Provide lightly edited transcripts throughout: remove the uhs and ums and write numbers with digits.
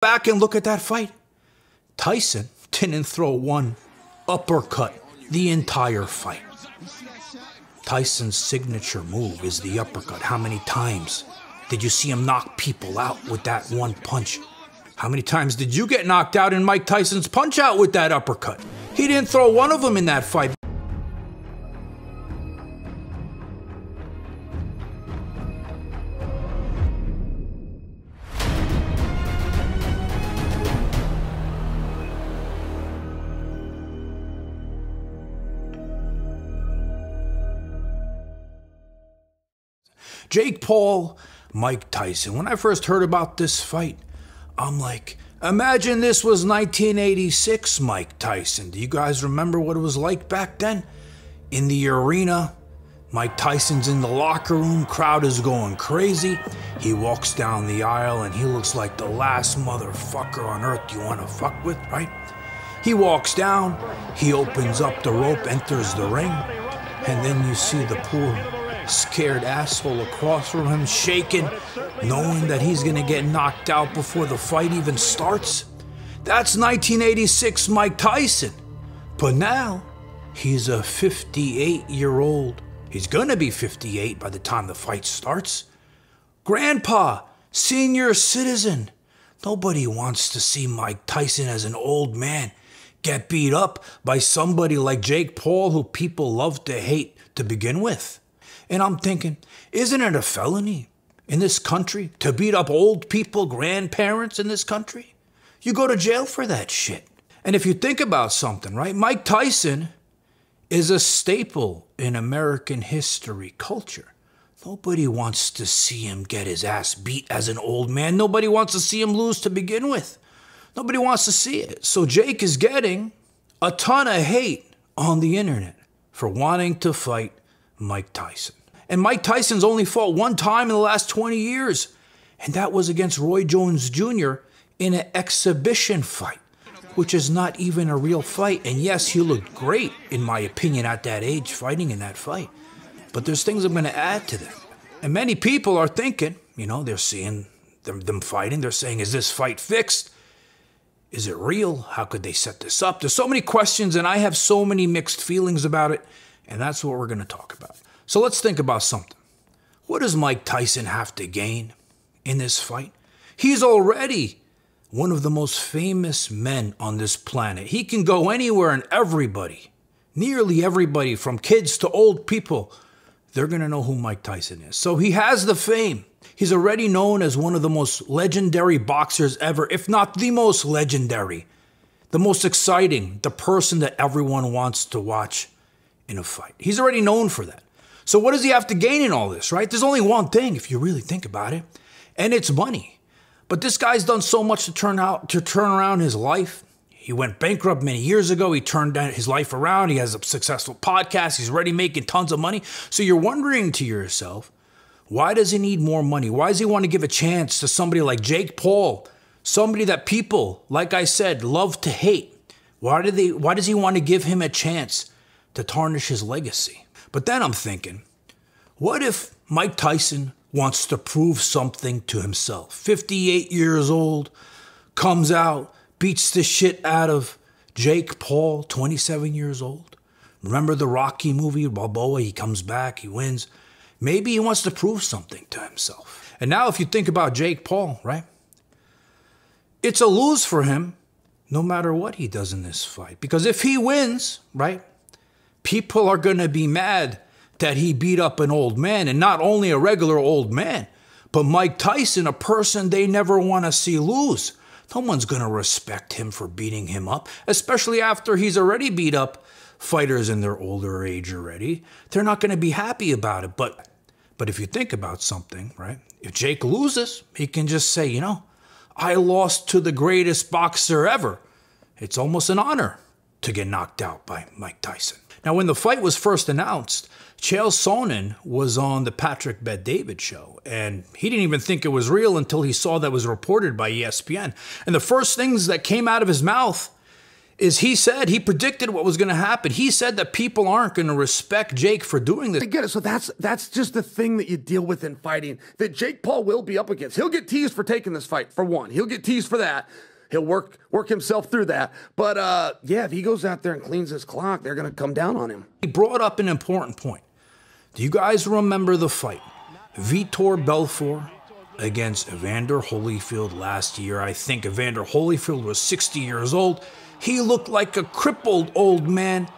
back and look at that fight, Tyson didn't throw one uppercut the entire fight. Tyson's signature move is the uppercut. How many times did you see him knock people out with that one punch? How many times did you get knocked out in Mike Tyson's punch out with that uppercut? He didn't throw one of them in that fight. Jake Paul, Mike Tyson. When I first heard about this fight, I'm like, imagine this was 1986 Mike Tyson. Do you guys remember what it was like back then? In the arena, Mike Tyson's in the locker room, crowd is going crazy. He walks down the aisle and he looks like the last motherfucker on earth you want to fuck with, right? He walks down, he opens up the rope, enters the ring, and then you see the poor scared asshole across from him shaking, knowing that he's gonna get knocked out before the fight even starts. That's 1986 Mike Tyson. But now, he's a 58-year-old. He's gonna be 58 by the time the fight starts. Grandpa, senior citizen. Nobody wants to see Mike Tyson as an old man get beat up by somebody like Jake Paul, who people love to hate to begin with. And I'm thinking, isn't it a felony in this country to beat up old people, grandparents in this country? You go to jail for that shit. And if you think about something, right, Mike Tyson is a staple in American history culture. Nobody wants to see him get his ass beat as an old man. Nobody wants to see him lose to begin with. Nobody wants to see it. So Jake is getting a ton of hate on the internet for wanting to fight Mike Tyson. And Mike Tyson's only fought one time in the last 20 years, and that was against Roy Jones Jr. in an exhibition fight, which is not even a real fight. And yes, he looked great, in my opinion, at that age, fighting in that fight. But there's things I'm going to add to that. And many people are thinking, you know, they're seeing them fighting. They're saying, is this fight fixed? Is it real? How could they set this up? There's so many questions, and I have so many mixed feelings about it. And that's what we're going to talk about. So let's think about something. What does Mike Tyson have to gain in this fight? He's already one of the most famous men on this planet. He can go anywhere and everybody, nearly everybody, from kids to old people, they're going to know who Mike Tyson is. So he has the fame. He's already known as one of the most legendary boxers ever, if not the most legendary, the most exciting, the person that everyone wants to watch in a fight. He's already known for that. So what does he have to gain in all this, right? There's only one thing, if you really think about it, and it's money. But this guy's done so much to turn around his life. He went bankrupt many years ago. He turned his life around. He has a successful podcast. He's already making tons of money. So you're wondering to yourself, why does he need more money? Why does he want to give a chance to somebody like Jake Paul, somebody that people, like I said, love to hate? Why does he want to give him a chance to tarnish his legacy? But then I'm thinking, what if Mike Tyson wants to prove something to himself? 58 years old, comes out, beats the shit out of Jake Paul, 27 years old. Remember the Rocky movie, Balboa? He comes back, he wins. Maybe he wants to prove something to himself. And now if you think about Jake Paul, right? It's a lose for him no matter what he does in this fight. Because if he wins, right, people are going to be mad that he beat up an old man, and not only a regular old man, but Mike Tyson, a person they never want to see lose. No one's going to respect him for beating him up, especially after he's already beat up fighters in their older age already. They're not going to be happy about it. But if you think about something, right, if Jake loses, he can just say, you know, I lost to the greatest boxer ever. It's almost an honor to get knocked out by Mike Tyson. Now, when the fight was first announced, Chael Sonnen was on the Patrick Bet-David show, and he didn't even think it was real until he saw that it was reported by ESPN. And the first things that came out of his mouth is he said he predicted what was going to happen. He said that people aren't going to respect Jake for doing this. I get it. So that's just the thing that you deal with in fighting, that Jake Paul will be up against. He'll get teased for taking this fight, for one. He'll get teased for that. He'll work himself through that. But, yeah, if he goes out there and cleans his clock, they're going to come down on him. He brought up an important point. Do you guys remember the fight? Vitor Belfort against Evander Holyfield last year. I think Evander Holyfield was 60 years old. He looked like a crippled old man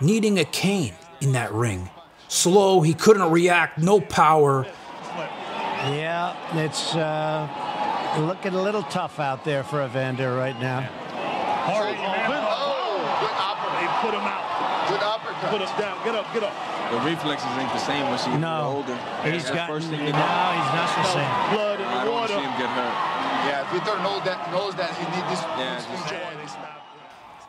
needing a cane in that ring. Slow, he couldn't react, no power. Yeah, it's looking a little tough out there for Evander right now. Hard open. Oh, good uppercut. They put him out. Good uppercut. Put him down. Get up, get up. The reflexes ain't the same once you get older. He's got. No, he's not the same. Blood and I don't want to see him get hurt. Yeah, if Vitor knows that he needs this.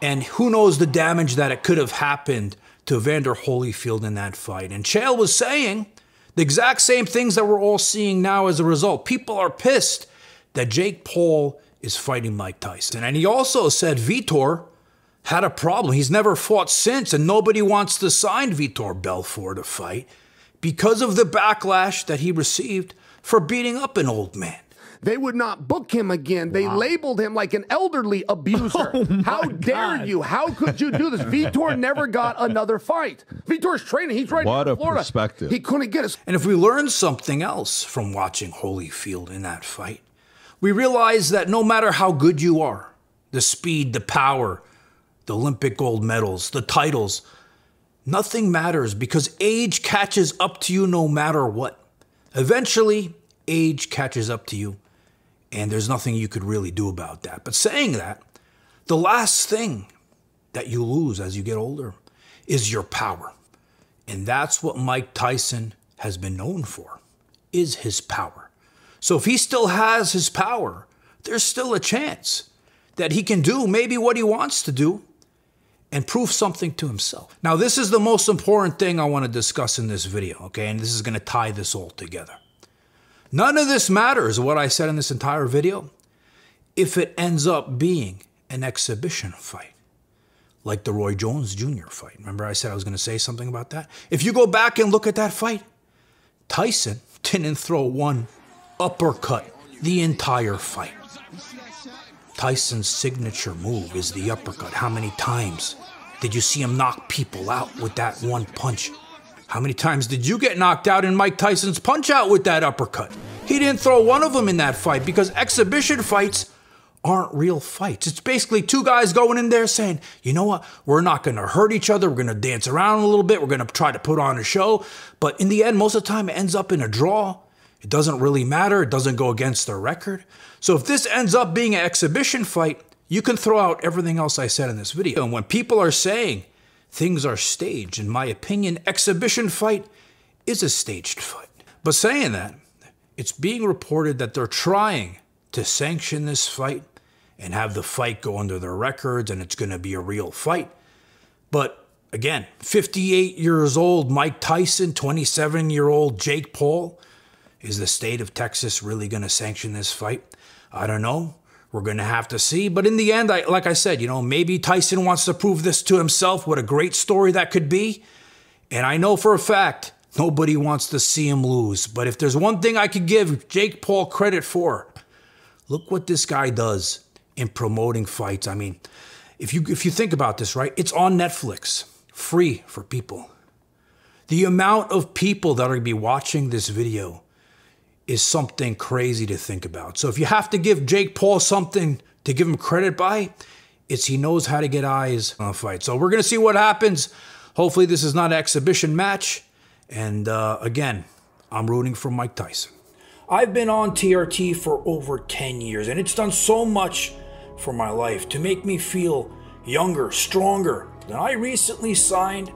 And who knows the damage that it could have happened to Evander Holyfield in that fight. And Chael was saying the exact same things that we're all seeing now as a result. People are pissed that Jake Paul is fighting Mike Tyson. And he also said Vitor had a problem. He's never fought since, and nobody wants to sign Vitor Belfort to fight because of the backlash that he received for beating up an old man. They would not book him again. They labeled him like an elderly abuser. Oh, how dare you? How could you do this? Vitor never got another fight. Vitor's training. He's right in Florida. Perspective. He couldn't get us. And if we learn something else from watching Holyfield in that fight, we realize that no matter how good you are, the speed, the power, the Olympic gold medals, the titles, nothing matters because age catches up to you no matter what. Eventually, age catches up to you. And there's nothing you could really do about that. But saying that, the last thing that you lose as you get older is your power. And that's what Mike Tyson has been known for, is his power. So if he still has his power, there's still a chance that he can do maybe what he wants to do and prove something to himself. Now, this is the most important thing I want to discuss in this video, okay? And this is going to tie this all together. None of this matters, what I said in this entire video, if it ends up being an exhibition fight, like the Roy Jones Jr. fight. Remember I said I was going to say something about that? If you go back and look at that fight, Tyson didn't throw one uppercut the entire fight. Tyson's signature move is the uppercut. How many times did you see him knock people out with that one punch? How many times did you get knocked out in Mike Tyson's punch-out with that uppercut? He didn't throw one of them in that fight because exhibition fights aren't real fights. It's basically two guys going in there saying, you know what, we're not going to hurt each other. We're going to dance around a little bit. We're going to try to put on a show. But in the end, most of the time, it ends up in a draw. It doesn't really matter. It doesn't go against their record. So if this ends up being an exhibition fight, you can throw out everything else I said in this video. And when people are saying things are staged, in my opinion, exhibition fight is a staged fight. But saying that, it's being reported that they're trying to sanction this fight and have the fight go under their records and it's going to be a real fight. But again, 58 years old Mike Tyson, 27-year-old Jake Paul. Is the state of Texas really going to sanction this fight? I don't know. We're going to have to see. But in the end, like I said, you know, maybe Tyson wants to prove this to himself. What a great story that could be. And I know for a fact, nobody wants to see him lose. But if there's one thing I could give Jake Paul credit for, look what this guy does in promoting fights. I mean, if you think about this, right, it's on Netflix, free for people. The amount of people that are going to be watching this video is something crazy to think about. So if you have to give Jake Paul something to give him credit by, it's he knows how to get eyes on a fight. So we're going to see what happens. Hopefully this is not an exhibition match. And again, I'm rooting for Mike Tyson. I've been on TRT for over 10 years, and it's done so much for my life to make me feel younger, stronger. And I recently signed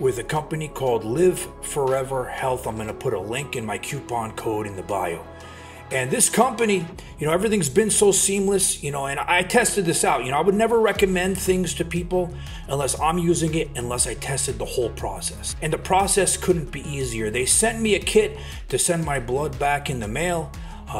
with a company called Live Forever Health. I'm gonna put a link in my coupon code in the bio. And this company, you know, everything's been so seamless, you know, and I tested this out. You know, I would never recommend things to people unless I'm using it, unless I tested the whole process. And the process couldn't be easier. They sent me a kit to send my blood back in the mail.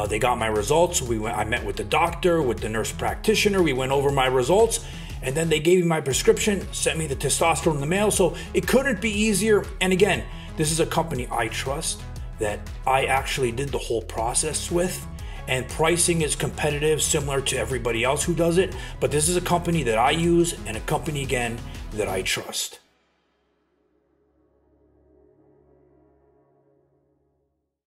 They got my results. I met with the doctor, with the nurse practitioner. We went over my results. And then they gave me my prescription, sent me the testosterone in the mail, so it couldn't be easier. And again, this is a company I trust, that I actually did the whole process with, and pricing is competitive, similar to everybody else who does it. But this is a company that I use, and a company, again, that I trust.